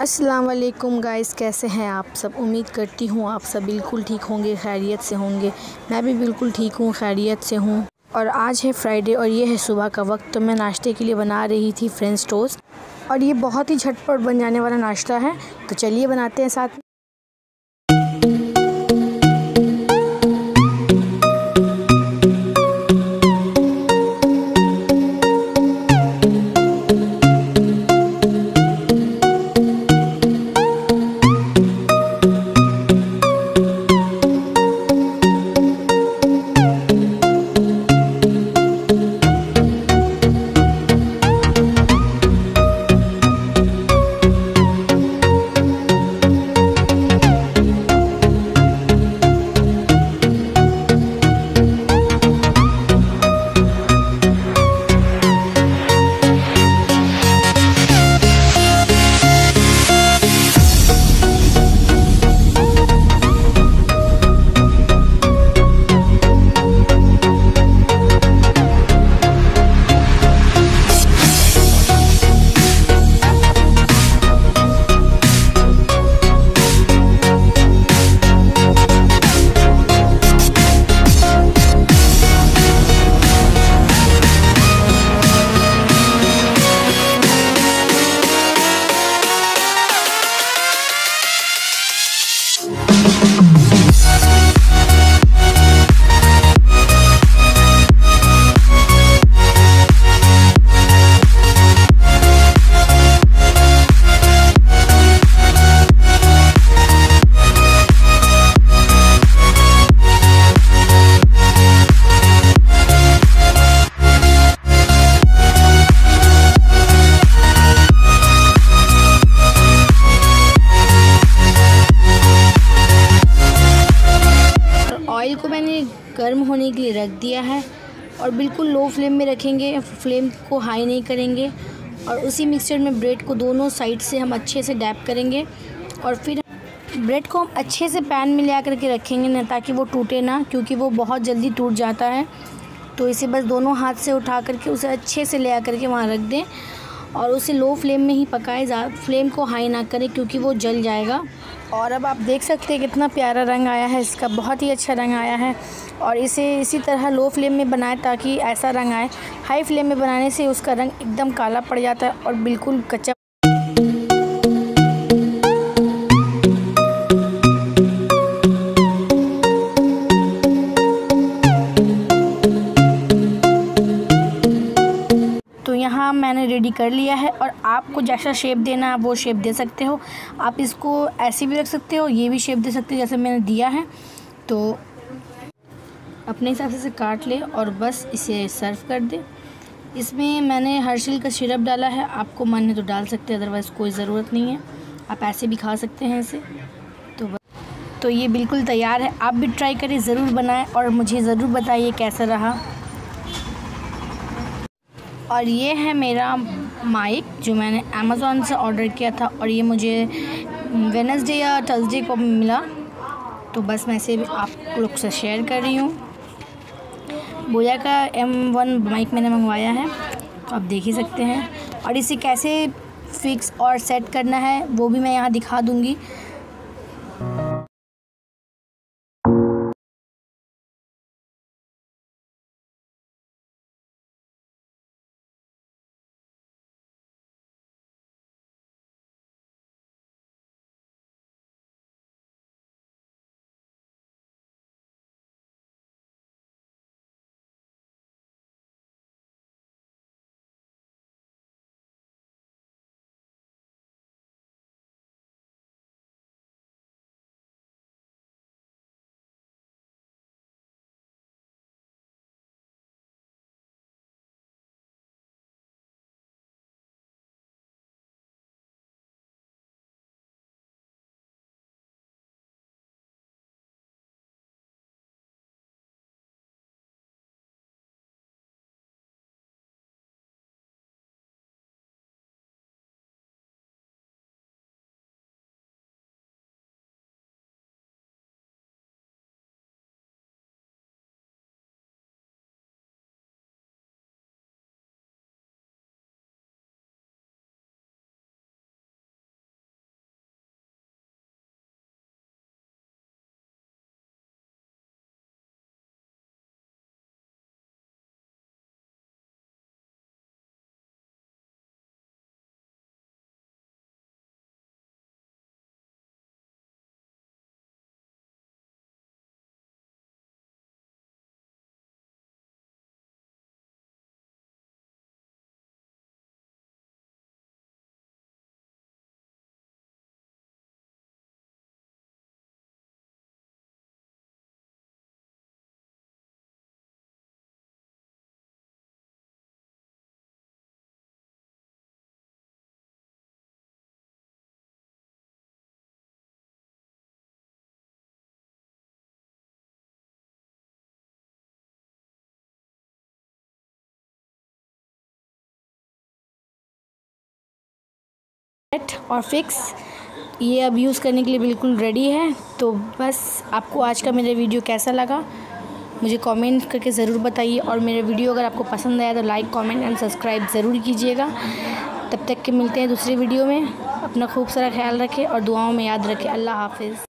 अस्सलाम वालेकुम गाइस, कैसे हैं आप सब। उम्मीद करती हूँ आप सब बिल्कुल ठीक होंगे, खैरियत से होंगे। मैं भी बिल्कुल ठीक हूँ, खैरियत से हूँ। और आज है फ्राइडे और ये है सुबह का वक्त, तो मैं नाश्ते के लिए बना रही थी फ्रेंच टोस्ट। और ये बहुत ही झटपट बन जाने वाला नाश्ता है, तो चलिए बनाते हैं साथ में। ऑयल को मैंने गर्म होने के लिए रख दिया है और बिल्कुल लो फ्लेम में रखेंगे, फ्लेम को हाई नहीं करेंगे। और उसी मिक्सचर में ब्रेड को दोनों साइड से हम अच्छे से डैप करेंगे और फिर ब्रेड को हम अच्छे से पैन में ले आकर के रखेंगे ना, ताकि वो टूटे ना, क्योंकि वो बहुत जल्दी टूट जाता है। तो इसे बस दोनों हाथ से उठा करके उसे अच्छे से ले आकर के वहाँ रख दें और उसे लो फ्लेम में ही पकाएं, फ्लेम को हाई ना करें क्योंकि वो जल जाएगा। और अब आप देख सकते हैं कितना प्यारा रंग आया है इसका, बहुत ही अच्छा रंग आया है। और इसे इसी तरह लो फ्लेम में बनाएं ताकि ऐसा रंग आए। हाई फ्लेम में बनाने से उसका रंग एकदम काला पड़ जाता है और बिल्कुल कच्चा। तो यहाँ मैंने रेडी कर लिया है और आपको जैसा शेप देना है वो शेप दे सकते हो। आप इसको ऐसे भी रख सकते हो, ये भी शेप दे सकते हो जैसे मैंने दिया है। तो अपने हिसाब से इसे काट ले और बस इसे सर्व कर दे। इसमें मैंने हर्षिल का सिरप डाला है, आपको मन है तो डाल सकते हैं, अदरवाइज़ कोई ज़रूरत नहीं है, आप ऐसे भी खा सकते हैं इसे। तो ये बिल्कुल तैयार है, आप भी ट्राई करें, ज़रूर बनाएँ और मुझे ज़रूर बताइए कैसा रहा। और ये है मेरा माइक जो मैंने अमेज़ॉन से ऑर्डर किया था और ये मुझे वेडनेसडे या थर्सडे को मिला। तो बस मैं इसे आप लोग से शेयर कर रही हूँ। बोया का M1 माइक मैंने मंगवाया है, तो आप देख ही सकते हैं। और इसे कैसे फिक्स और सेट करना है वो भी मैं यहाँ दिखा दूँगी। सेट और फिक्स ये अब यूज़ करने के लिए बिल्कुल रेडी है। तो बस आपको आज का मेरा वीडियो कैसा लगा मुझे कमेंट करके ज़रूर बताइए, और मेरा वीडियो अगर आपको पसंद आया तो लाइक कमेंट एंड सब्सक्राइब ज़रूर कीजिएगा। तब तक के मिलते हैं दूसरे वीडियो में। अपना खूब सारा ख्याल रखें और दुआओं में याद रखें। अल्लाह हाफिज़।